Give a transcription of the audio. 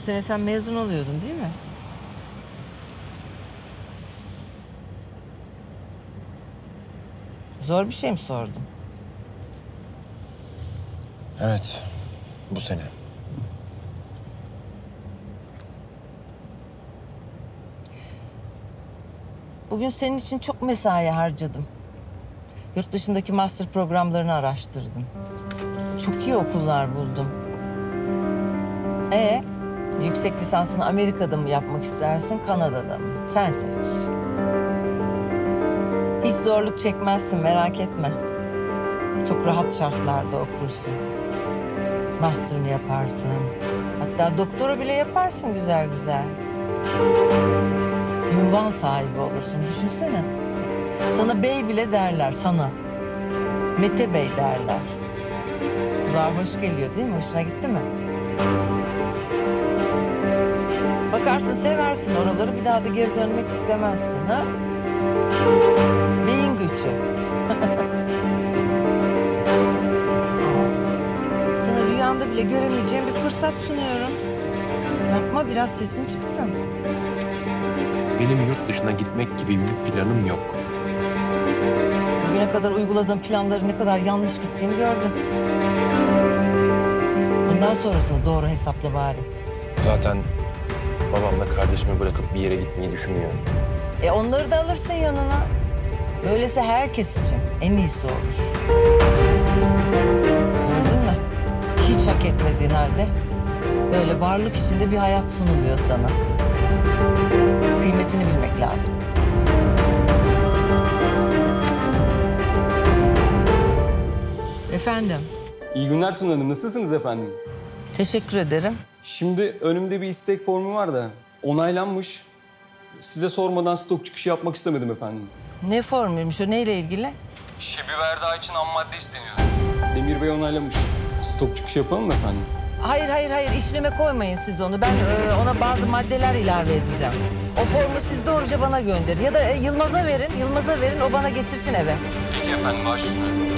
Bu sene sen mezun oluyordun değil mi? Zor bir şey mi sordum? Evet, bu sene. Bugün senin için çok mesai harcadım. Yurt dışındaki master programlarını araştırdım. Çok iyi okullar buldum. Yüksek lisansını Amerika'da mı yapmak istersin, Kanada'da mı? Sen seç. Hiç zorluk çekmezsin, merak etme. Çok rahat şartlarda okursun. Master'ını yaparsın. Hatta doktora bile yaparsın güzel güzel. Ünvan sahibi olursun, düşünsene. Sana bey bile derler, sana. Mete Bey derler. Kulağa hoş geliyor değil mi? Hoşuna gitti mi? Bakarsın, seversin oraları, bir daha da geri dönmek istemezsin, ha? Beyin gücü. Sana rüyamda bile göremeyeceğim bir fırsat sunuyorum. Yapma, biraz sesin çıksın. Benim yurt dışına gitmek gibi bir planım yok. Bugüne kadar uyguladığın planların ne kadar yanlış gittiğini gördüm. Bundan sonrasını doğru hesapla bari. Zaten babamla kardeşimi bırakıp bir yere gitmeyi düşünmüyorum. Onları da alırsın yanına. Böylesi herkes için en iyisi olur. Gördün mü? Hiç hak etmediğin halde böyle varlık içinde bir hayat sunuluyor sana. Kıymetini bilmek lazım. Efendim? İyi günler Tuna Hanım. Nasılsınız efendim? Teşekkür ederim. Şimdi önümde bir istek formu var da onaylanmış. Size sormadan stok çıkışı yapmak istemedim efendim. Ne formuymuş o? Neyle ilgili? Şebi Verda için ham madde isteniyor. Demir Bey onaylamış. Stok çıkışı yapalım mı efendim? Hayır. İşleme koymayın siz onu. Ben ona bazı maddeler ilave edeceğim. O formu siz doğruca bana gönderin. Ya da Yılmaz'a verin. O bana getirsin eve. Peki efendim. Başüstüne.